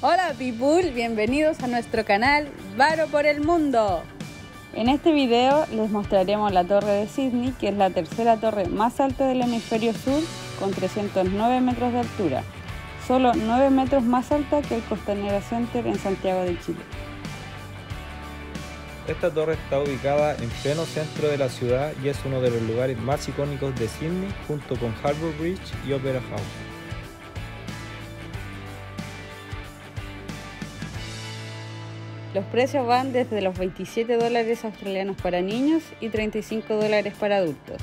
Hola people, bienvenidos a nuestro canal Varo por el Mundo. En este video les mostraremos la Torre de Sydney, que es la tercera torre más alta del hemisferio sur, con 309 metros de altura, solo 9 metros más alta que el Costanera Center en Santiago de Chile. Esta torre está ubicada en pleno centro de la ciudad y es uno de los lugares más icónicos de Sydney, junto con Harbour Bridge y Opera House. Los precios van desde los $27 australianos para niños y $35 para adultos.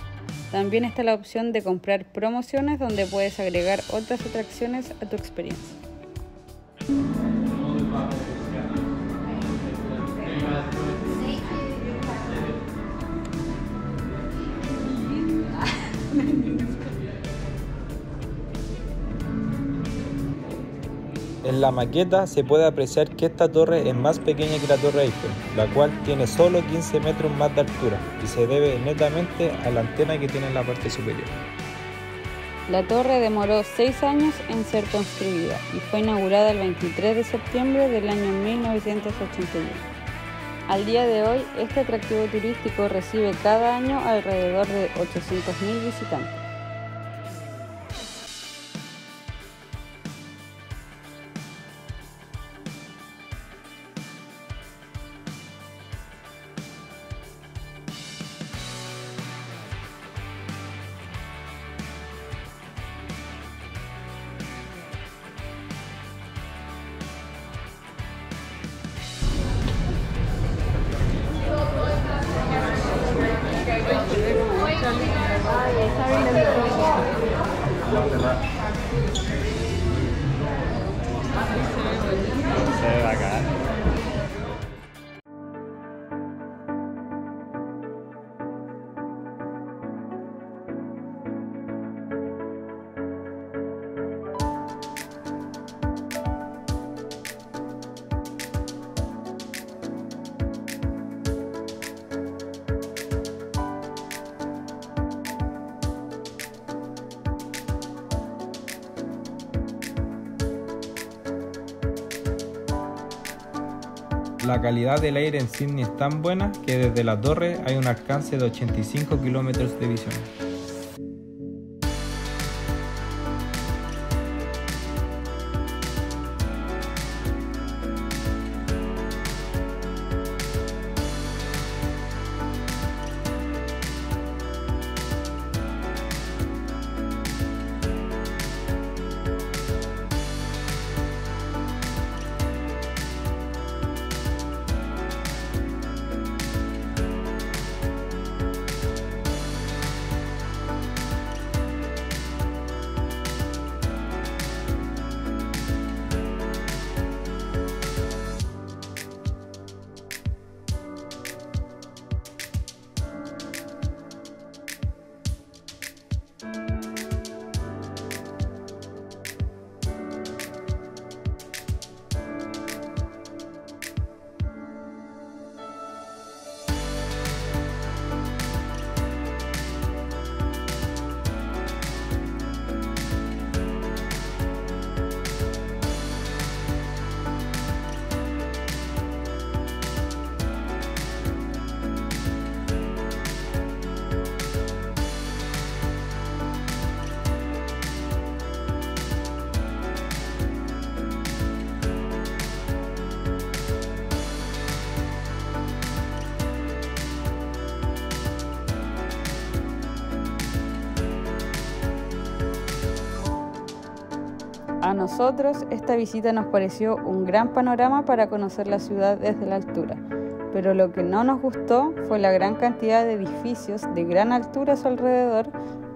También está la opción de comprar promociones donde puedes agregar otras atracciones a tu experiencia. En la maqueta se puede apreciar que esta torre es más pequeña que la Torre Eiffel, la cual tiene solo 15 metros más de altura y se debe netamente a la antena que tiene en la parte superior. La torre demoró 6 años en ser construida y fue inaugurada el 23 de septiembre del año 1981. Al día de hoy, este atractivo turístico recibe cada año alrededor de 800.000 visitantes. La calidad del aire en Sydney es tan buena que desde la torre hay un alcance de 85 kilómetros de visión. A nosotros esta visita nos pareció un gran panorama para conocer la ciudad desde la altura, pero lo que no nos gustó fue la gran cantidad de edificios de gran altura a su alrededor,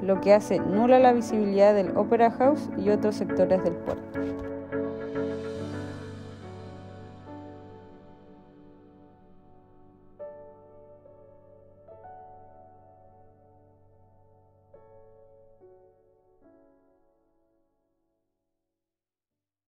lo que hace nula la visibilidad del Opera House y otros sectores del puerto.